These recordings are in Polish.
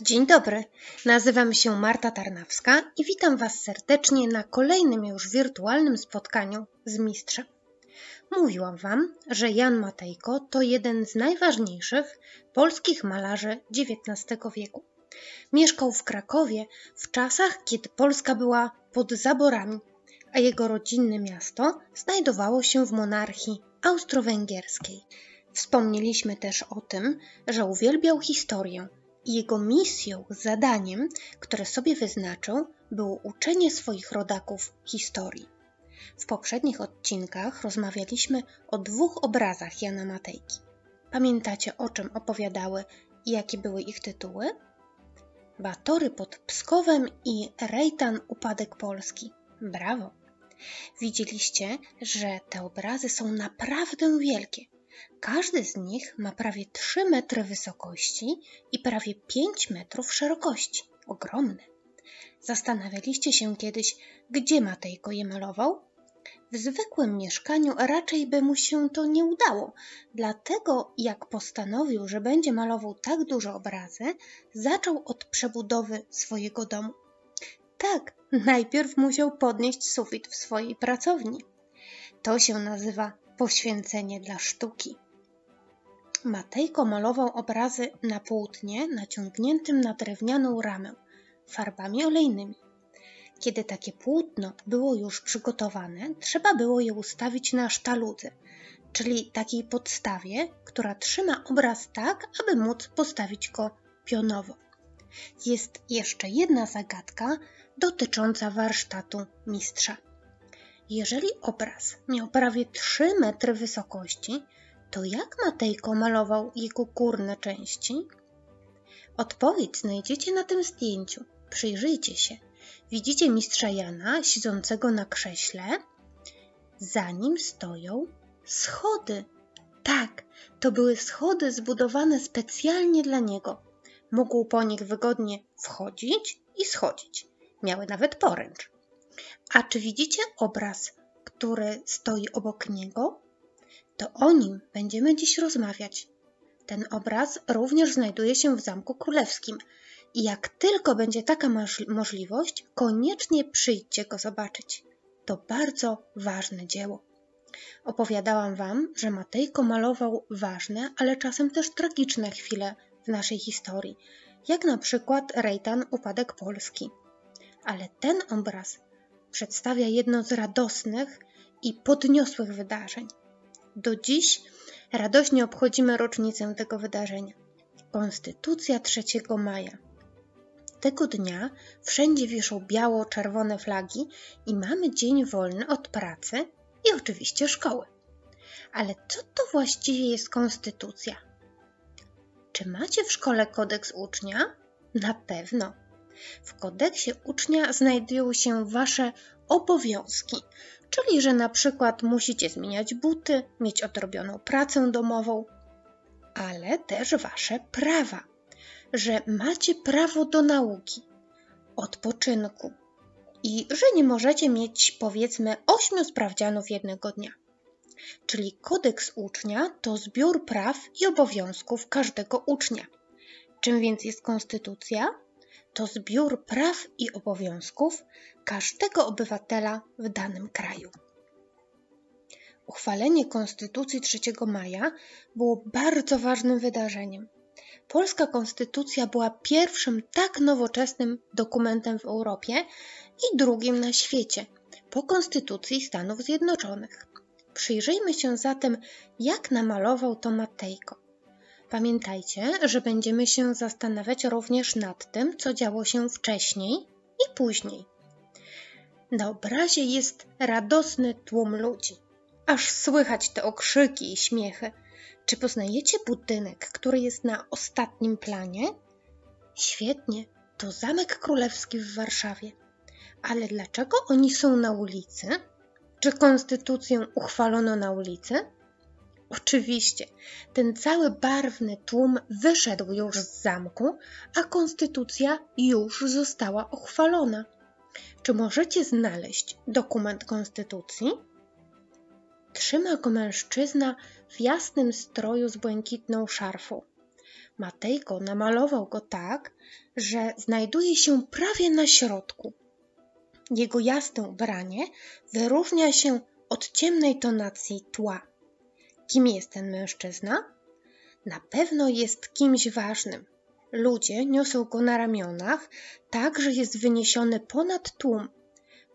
Dzień dobry, nazywam się Marta Tarnawska i witam Was serdecznie na kolejnym już wirtualnym spotkaniu z mistrzem. Mówiłam Wam, że Jan Matejko to jeden z najważniejszych polskich malarzy XIX wieku. Mieszkał w Krakowie w czasach, kiedy Polska była pod zaborami, a jego rodzinne miasto znajdowało się w monarchii austro-węgierskiej. Wspomnieliśmy też o tym, że uwielbiał historię i jego misją, zadaniem, które sobie wyznaczył, było uczenie swoich rodaków historii. W poprzednich odcinkach rozmawialiśmy o dwóch obrazach Jana Matejki. Pamiętacie, o czym opowiadały i jakie były ich tytuły? Batory pod Pskowem i Rejtan, upadek Polski. Brawo! Widzieliście, że te obrazy są naprawdę wielkie. Każdy z nich ma prawie 3 metry wysokości i prawie 5 metrów szerokości. Ogromne. Zastanawialiście się kiedyś, gdzie Matejko je malował? W zwykłym mieszkaniu raczej by mu się to nie udało, dlatego jak postanowił, że będzie malował tak duże obrazy, zaczął od przebudowy swojego domu. Tak, najpierw musiał podnieść sufit w swojej pracowni. To się nazywa poświęcenie dla sztuki. Matejko malował obrazy na płótnie naciągniętym na drewnianą ramę, farbami olejnymi. Kiedy takie płótno było już przygotowane, trzeba było je ustawić na sztaludze, czyli takiej podstawie, która trzyma obraz tak, aby móc postawić go pionowo. Jest jeszcze jedna zagadka dotycząca warsztatu mistrza. Jeżeli obraz miał prawie 3 metry wysokości, to jak Matejko malował jego górne części? Odpowiedź znajdziecie na tym zdjęciu. Przyjrzyjcie się. Widzicie mistrza Jana siedzącego na krześle? Za nim stoją schody. Tak, to były schody zbudowane specjalnie dla niego. Mógł po nich wygodnie wchodzić i schodzić. Miały nawet poręcz. A czy widzicie obraz, który stoi obok niego? To o nim będziemy dziś rozmawiać. Ten obraz również znajduje się w Zamku Królewskim i jak tylko będzie taka możliwość, koniecznie przyjdźcie go zobaczyć. To bardzo ważne dzieło. Opowiadałam Wam, że Matejko malował ważne, ale czasem też tragiczne chwile w naszej historii, jak na przykład Rejtan, upadek Polski. Ale ten obraz przedstawia jedno z radosnych i podniosłych wydarzeń. Do dziś radośnie obchodzimy rocznicę tego wydarzenia. Konstytucja 3 maja. Tego dnia wszędzie wiszą biało-czerwone flagi i mamy dzień wolny od pracy i oczywiście szkoły. Ale co to właściwie jest konstytucja? Czy macie w szkole kodeks ucznia? Na pewno. W kodeksie ucznia znajdują się Wasze obowiązki, czyli że na przykład musicie zmieniać buty, mieć odrobioną pracę domową, ale też Wasze prawa, że macie prawo do nauki, odpoczynku i że nie możecie mieć powiedzmy 8 sprawdzianów jednego dnia. Czyli kodeks ucznia to zbiór praw i obowiązków każdego ucznia. Czym więc jest konstytucja? To zbiór praw i obowiązków każdego obywatela w danym kraju. Uchwalenie Konstytucji 3 maja było bardzo ważnym wydarzeniem. Polska konstytucja była pierwszym tak nowoczesnym dokumentem w Europie i drugim na świecie, po Konstytucji Stanów Zjednoczonych. Przyjrzyjmy się zatem, jak namalował to Matejko. Pamiętajcie, że będziemy się zastanawiać również nad tym, co działo się wcześniej i później. Na obrazie jest radosny tłum ludzi. Aż słychać te okrzyki i śmiechy. Czy poznajecie budynek, który jest na ostatnim planie? Świetnie, to Zamek Królewski w Warszawie. Ale dlaczego oni są na ulicy? Czy konstytucję uchwalono na ulicy? Oczywiście, ten cały barwny tłum wyszedł już z zamku, a konstytucja już została uchwalona. Czy możecie znaleźć dokument konstytucji? Trzyma go mężczyzna w jasnym stroju z błękitną szarfą. Matejko namalował go tak, że znajduje się prawie na środku. Jego jasne ubranie wyróżnia się od ciemnej tonacji tła. Kim jest ten mężczyzna? Na pewno jest kimś ważnym. Ludzie niosą go na ramionach, tak że jest wyniesiony ponad tłum.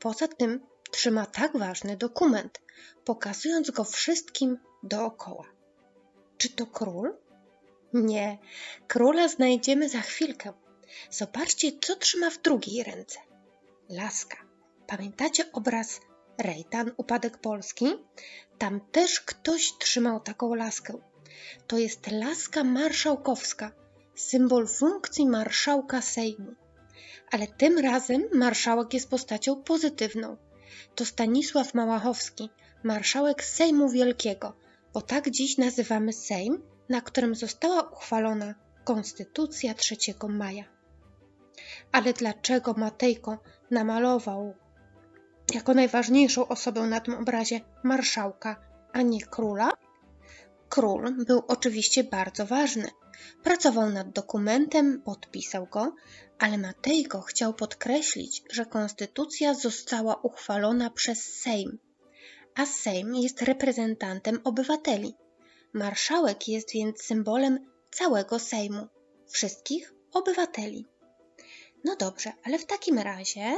Poza tym trzyma tak ważny dokument, pokazując go wszystkim dookoła. Czy to król? Nie, króla znajdziemy za chwilkę. Zobaczcie, co trzyma w drugiej ręce. Laska. Pamiętacie obraz Rejtan, upadek Polski? Tam też ktoś trzymał taką laskę. To jest laska marszałkowska, symbol funkcji marszałka Sejmu. Ale tym razem marszałek jest postacią pozytywną. To Stanisław Małachowski, marszałek Sejmu Wielkiego, bo tak dziś nazywamy Sejm, na którym została uchwalona Konstytucja 3 maja. Ale dlaczego Matejko namalował jako najważniejszą osobę na tym obrazie marszałka, a nie króla? Król był oczywiście bardzo ważny. Pracował nad dokumentem, podpisał go, ale Matejko chciał podkreślić, że konstytucja została uchwalona przez Sejm, a Sejm jest reprezentantem obywateli. Marszałek jest więc symbolem całego Sejmu, wszystkich obywateli. No dobrze, ale w takim razie,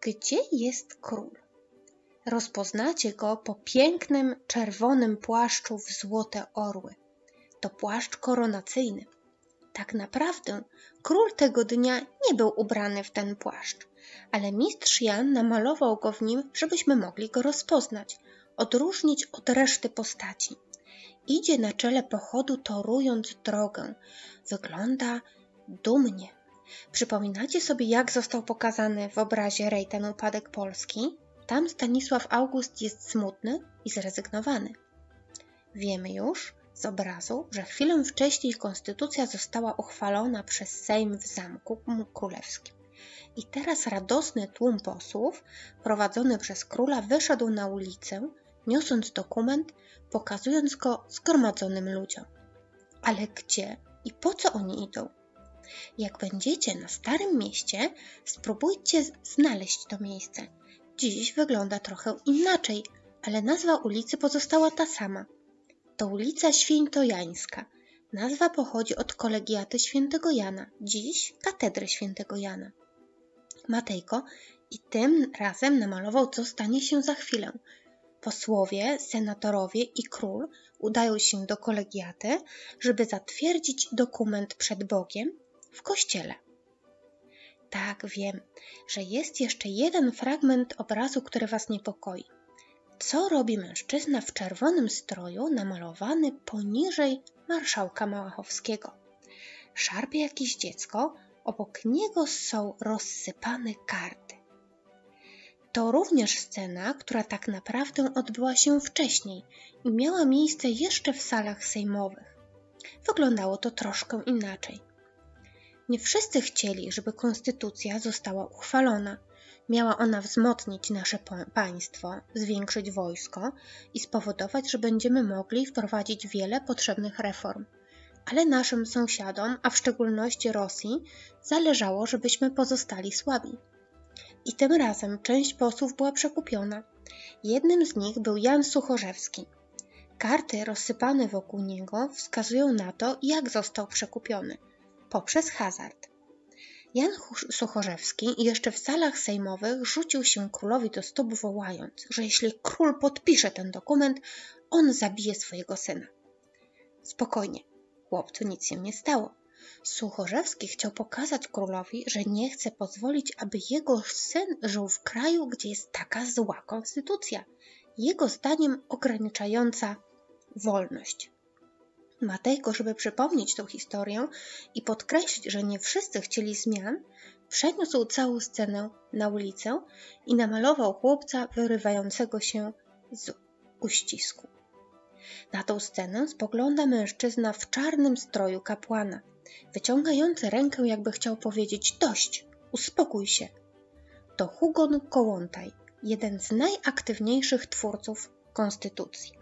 gdzie jest król? Rozpoznacie go po pięknym, czerwonym płaszczu w złote orły. To płaszcz koronacyjny. Tak naprawdę król tego dnia nie był ubrany w ten płaszcz, ale mistrz Jan namalował go w nim, żebyśmy mogli go rozpoznać, odróżnić od reszty postaci. Idzie na czele pochodu, torując drogę. Wygląda dumnie. Przypominacie sobie, jak został pokazany w obrazie Rejtan, upadek Polski? Tam Stanisław August jest smutny i zrezygnowany. Wiemy już z obrazu, że chwilę wcześniej konstytucja została uchwalona przez Sejm w Zamku Królewskim. I teraz radosny tłum posłów, prowadzony przez króla, wyszedł na ulicę, niosąc dokument, pokazując go zgromadzonym ludziom. Ale gdzie i po co oni idą? Jak będziecie na Starym Mieście, spróbujcie znaleźć to miejsce. Dziś wygląda trochę inaczej, ale nazwa ulicy pozostała ta sama. To ulica Świętojańska. Nazwa pochodzi od kolegiaty Świętego Jana, dziś katedry Świętego Jana. Matejko i tym razem namalował, co stanie się za chwilę. Posłowie, senatorowie i król udają się do kolegiaty, żeby zatwierdzić dokument przed Bogiem w kościele. Tak, wiem, że jest jeszcze jeden fragment obrazu, który was niepokoi. Co robi mężczyzna w czerwonym stroju namalowany poniżej marszałka Małachowskiego? Szarpie jakieś dziecko, obok niego są rozsypane karty. To również scena, która tak naprawdę odbyła się wcześniej i miała miejsce jeszcze w salach sejmowych. Wyglądało to troszkę inaczej. Nie wszyscy chcieli, żeby konstytucja została uchwalona. Miała ona wzmocnić nasze państwo, zwiększyć wojsko i spowodować, że będziemy mogli wprowadzić wiele potrzebnych reform. Ale naszym sąsiadom, a w szczególności Rosji, zależało, żebyśmy pozostali słabi. I tym razem część posłów była przekupiona. Jednym z nich był Jan Suchorzewski. Karty rozsypane wokół niego wskazują na to, jak został przekupiony. Poprzez hazard. Jan Suchorzewski jeszcze w salach sejmowych rzucił się królowi do stóp, wołając, że jeśli król podpisze ten dokument, on zabije swojego syna. Spokojnie, chłopcu nic się nie stało. Suchorzewski chciał pokazać królowi, że nie chce pozwolić, aby jego syn żył w kraju, gdzie jest taka zła konstytucja, jego zdaniem ograniczająca wolność. Matejko, żeby przypomnieć tę historię i podkreślić, że nie wszyscy chcieli zmian, przeniósł całą scenę na ulicę i namalował chłopca wyrywającego się z uścisku. Na tą scenę spogląda mężczyzna w czarnym stroju kapłana, wyciągający rękę, jakby chciał powiedzieć: dość, uspokój się. To Hugon Kołłątaj, jeden z najaktywniejszych twórców konstytucji.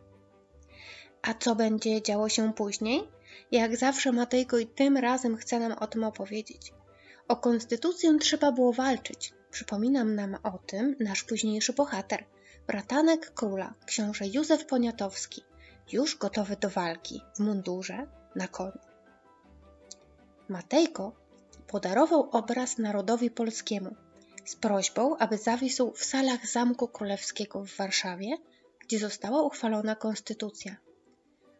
A co będzie działo się później? Jak zawsze Matejko i tym razem chce nam o tym opowiedzieć. O konstytucję trzeba było walczyć. Przypominam nam o tym nasz późniejszy bohater, bratanek króla, książę Józef Poniatowski, już gotowy do walki, w mundurze, na koniu. Matejko podarował obraz narodowi polskiemu z prośbą, aby zawisł w salach Zamku Królewskiego w Warszawie, gdzie została uchwalona konstytucja.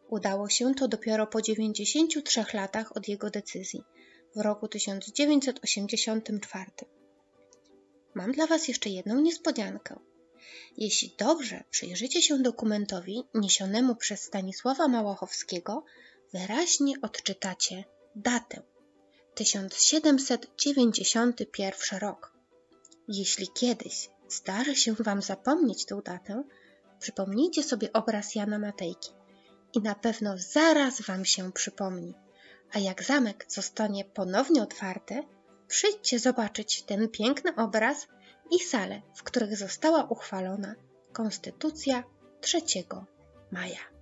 Udało się to dopiero po 93 latach od jego decyzji, w roku 1984. Mam dla Was jeszcze jedną niespodziankę. Jeśli dobrze przyjrzycie się dokumentowi niesionemu przez Stanisława Małachowskiego, wyraźnie odczytacie datę. 1791 rok. Jeśli kiedyś zdarzy się Wam zapomnieć tę datę, przypomnijcie sobie obraz Jana Matejki i na pewno zaraz Wam się przypomni. A jak zamek zostanie ponownie otwarty, przyjdźcie zobaczyć ten piękny obraz i sale, w których została uchwalona Konstytucja 3 maja.